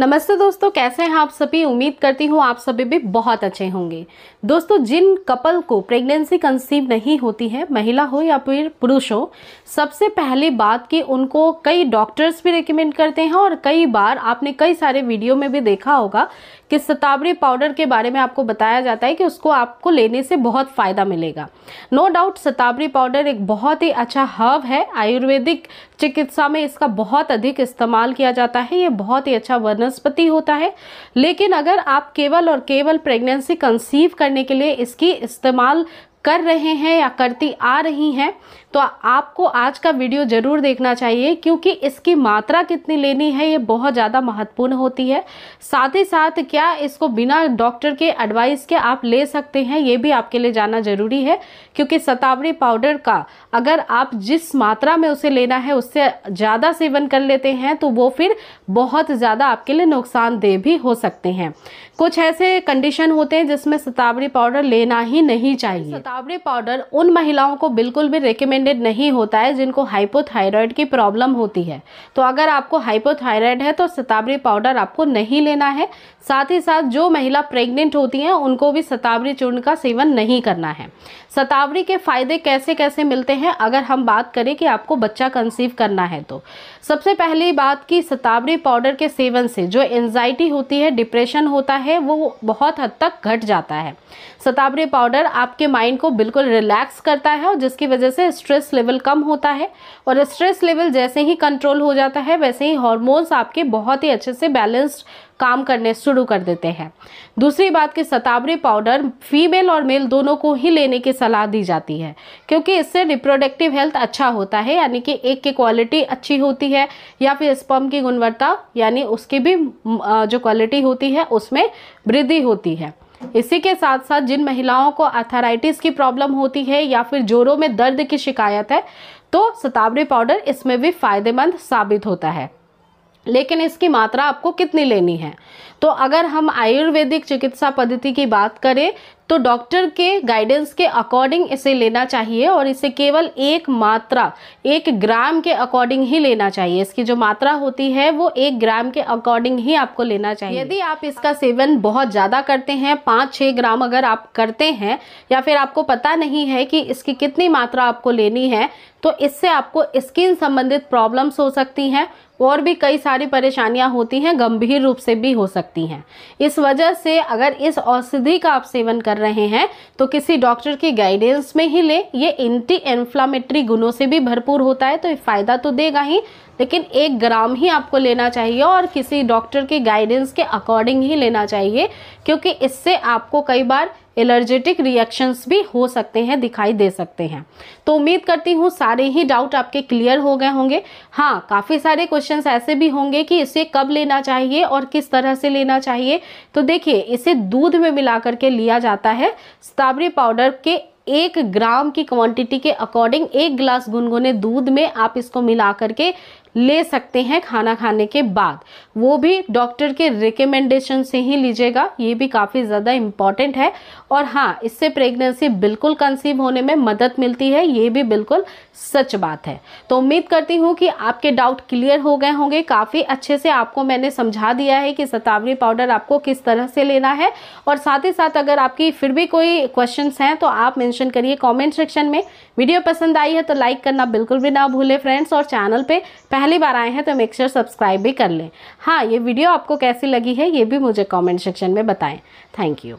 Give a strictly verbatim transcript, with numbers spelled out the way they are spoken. नमस्ते दोस्तों, कैसे हैं आप सभी। उम्मीद करती हूँ आप सभी भी बहुत अच्छे होंगे। दोस्तों, जिन कपल को प्रेगनेंसी कंसीव नहीं होती है, महिला हो या फिर पुरुष हो, सबसे पहली बात कि उनको कई डॉक्टर्स भी रिकमेंड करते हैं। और कई बार आपने कई सारे वीडियो में भी देखा होगा कि शतावरी पाउडर के बारे में आपको बताया जाता है कि उसको आपको लेने से बहुत फ़ायदा मिलेगा। नो डाउट शतावरी पाउडर एक बहुत ही अच्छा हर्ब है। आयुर्वेदिक चिकित्सा में इसका बहुत अधिक इस्तेमाल किया जाता है। ये बहुत ही अच्छा वनस्पति होता है। लेकिन अगर आप केवल और केवल प्रेगनेंसी कंसीव करने के लिए इसकी इस्तेमाल कर रहे हैं या करती आ रही हैं, तो आपको आज का वीडियो ज़रूर देखना चाहिए, क्योंकि इसकी मात्रा कितनी लेनी है ये बहुत ज़्यादा महत्वपूर्ण होती है। साथ ही साथ क्या इसको बिना डॉक्टर के एडवाइस के आप ले सकते हैं, ये भी आपके लिए जानना ज़रूरी है। क्योंकि शतावरी पाउडर का अगर आप जिस मात्रा में उसे लेना है उससे ज़्यादा सेवन कर लेते हैं तो वो फिर बहुत ज़्यादा आपके लिए नुकसानदेह भी हो सकते हैं। कुछ ऐसे कंडीशन होते हैं जिसमें शतावरी पाउडर लेना ही नहीं चाहिए। शतावरी पाउडर उन महिलाओं को बिल्कुल भी रिकमेंडेड नहीं होता है जिनको हाइपोथायराइड की प्रॉब्लम होती है। तो अगर आपको हाइपोथायराइड है तो शतावरी पाउडर आपको नहीं लेना है। साथ ही साथ जो महिला प्रेग्नेंट होती हैं उनको भी शतावरी चूर्ण का सेवन नहीं करना है। शतावरी के फायदे कैसे कैसे मिलते हैं, अगर हम बात करें कि आपको बच्चा कंसीव करना है, तो सबसे पहली बात कि शतावरी पाउडर के सेवन से जो एंजाइटी होती है, डिप्रेशन होता है, वो बहुत हद तक घट जाता है। शतावरी पाउडर आपके माइंड को बिल्कुल रिलैक्स करता है और जिसकी वजह से स्ट्रेस लेवल कम होता है। और स्ट्रेस लेवल जैसे ही कंट्रोल हो जाता है वैसे ही हार्मोन्स आपके बहुत ही अच्छे से बैलेंस्ड काम करने शुरू कर देते हैं। दूसरी बात कि शतावरी पाउडर फीमेल और मेल दोनों को ही लेने की सलाह दी जाती है, क्योंकि इससे रिप्रोडक्टिव हेल्थ अच्छा होता है, यानी कि एक की क्वालिटी अच्छी होती है या फिर स्पर्म की गुणवत्ता यानी उसकी भी जो क्वालिटी होती है उसमें वृद्धि होती है। इसी के साथ साथ जिन महिलाओं को आर्थराइटिस की प्रॉब्लम होती है या फिर जोड़ों में दर्द की शिकायत है, तो शतावरी पाउडर इसमें भी फ़ायदेमंद साबित होता है। लेकिन इसकी मात्रा आपको कितनी लेनी है, तो अगर हम आयुर्वेदिक चिकित्सा पद्धति की बात करें तो डॉक्टर के गाइडेंस के अकॉर्डिंग इसे लेना चाहिए। और इसे केवल एक मात्रा एक ग्राम के अकॉर्डिंग ही लेना चाहिए। इसकी जो मात्रा होती है वो एक ग्राम के अकॉर्डिंग ही आपको लेना चाहिए। यदि आप इसका सेवन बहुत ज़्यादा करते हैं, पाँच छः ग्राम अगर आप करते हैं, या फिर आपको पता नहीं है कि इसकी कितनी मात्रा आपको लेनी है, तो इससे आपको स्किन संबंधित प्रॉब्लम्स हो सकती हैं और भी कई सारी परेशानियां होती हैं, गंभीर रूप से भी हो सकती हैं। इस वजह से अगर इस औषधि का आप सेवन कर रहे हैं तो किसी डॉक्टर की गाइडेंस में ही लें। ये एंटी इन्फ्लामेटरी गुणों से भी भरपूर होता है, तो फ़ायदा तो देगा ही, लेकिन एक ग्राम ही आपको लेना चाहिए और किसी डॉक्टर के गाइडेंस के अकॉर्डिंग ही लेना चाहिए, क्योंकि इससे आपको कई बार एलर्जेटिक रिएक्शंस भी हो सकते हैं, दिखाई दे सकते हैं। तो उम्मीद करती हूँ सारे ही डाउट आपके क्लियर हो गए होंगे। हाँ, काफ़ी सारे क्वेश्चंस ऐसे भी होंगे कि इसे कब लेना चाहिए और किस तरह से लेना चाहिए। तो देखिए, इसे दूध में मिला करके लिया जाता है। शतावरी पाउडर के एक ग्राम की क्वांटिटी के अकॉर्डिंग एक गिलास गुनगुने दूध में आप इसको मिला करके ले सकते हैं खाना खाने के बाद। वो भी डॉक्टर के रिकमेंडेशन से ही लीजिएगा, ये भी काफ़ी ज़्यादा इम्पॉर्टेंट है। और हाँ, इससे प्रेगनेंसी बिल्कुल कंसीव होने में मदद मिलती है, ये भी बिल्कुल सच बात है। तो उम्मीद करती हूँ कि आपके डाउट क्लियर हो गए होंगे। काफ़ी अच्छे से आपको मैंने समझा दिया है कि शतावरी पाउडर आपको किस तरह से लेना है। और साथ ही साथ अगर आपकी फिर भी कोई क्वेश्चन हैं तो आप मेंशन करिए कॉमेंट सेक्शन में। वीडियो पसंद आई है तो लाइक करना बिल्कुल भी ना भूलें फ्रेंड्स। और चैनल पर पहली बार आए हैं तो मेक श्योर सब्सक्राइब भी कर लें। हाँ, ये वीडियो आपको कैसी लगी है ये भी मुझे कमेंट सेक्शन में बताएं। Thank you.